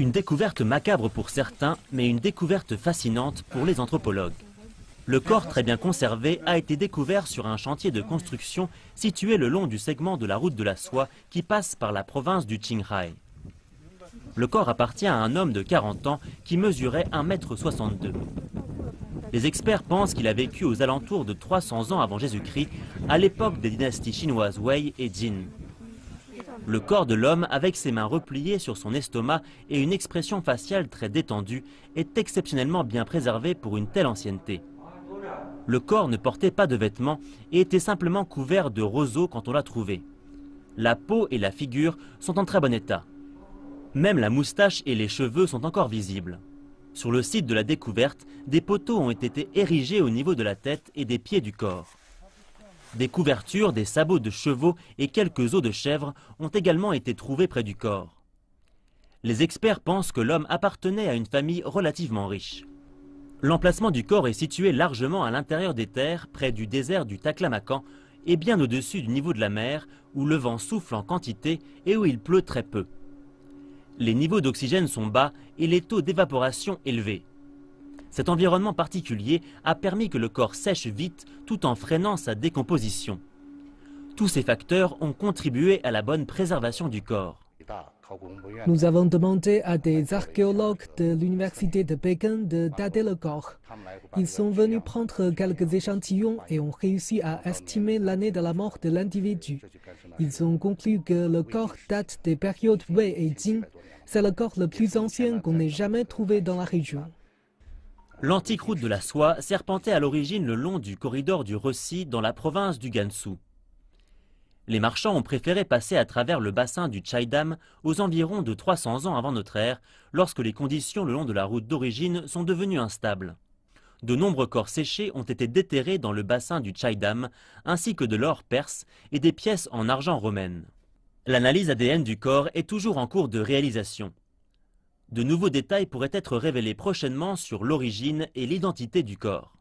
Une découverte macabre pour certains, mais une découverte fascinante pour les anthropologues. Le corps très bien conservé a été découvert sur un chantier de construction situé le long du segment de la route de la soie qui passe par la province du Qinghai. Le corps appartient à un homme de 40 ans qui mesurait 1,62 m. Les experts pensent qu'il a vécu aux alentours de 300 ans avant Jésus-Christ, à l'époque des dynasties chinoises Wei et Jin. Le corps de l'homme, avec ses mains repliées sur son estomac et une expression faciale très détendue, est exceptionnellement bien préservé pour une telle ancienneté. Le corps ne portait pas de vêtements et était simplement couvert de roseaux quand on l'a trouvé. La peau et la figure sont en très bon état. Même la moustache et les cheveux sont encore visibles. Sur le site de la découverte, des poteaux ont été érigés au niveau de la tête et des pieds du corps. Des couvertures, des sabots de chevaux et quelques os de chèvre ont également été trouvés près du corps. Les experts pensent que l'homme appartenait à une famille relativement riche. L'emplacement du corps est situé largement à l'intérieur des terres, près du désert du Taklamakan et bien au-dessus du niveau de la mer, où le vent souffle en quantité et où il pleut très peu. Les niveaux d'oxygène sont bas et les taux d'évaporation élevés. Cet environnement particulier a permis que le corps sèche vite tout en freinant sa décomposition. Tous ces facteurs ont contribué à la bonne préservation du corps. Nous avons demandé à des archéologues de l'université de Pékin de dater le corps. Ils sont venus prendre quelques échantillons et ont réussi à estimer l'année de la mort de l'individu. Ils ont conclu que le corps date des périodes Wei et Jin. C'est le corps le plus ancien qu'on ait jamais trouvé dans la région. L'antique route de la soie serpentait à l'origine le long du corridor du Rossi dans la province du Gansu. Les marchands ont préféré passer à travers le bassin du Chaïdam aux environs de 300 ans avant notre ère, lorsque les conditions le long de la route d'origine sont devenues instables. De nombreux corps séchés ont été déterrés dans le bassin du Chaïdam, ainsi que de l'or perse et des pièces en argent romaine. L'analyse ADN du corps est toujours en cours de réalisation. De nouveaux détails pourraient être révélés prochainement sur l'origine et l'identité du corps.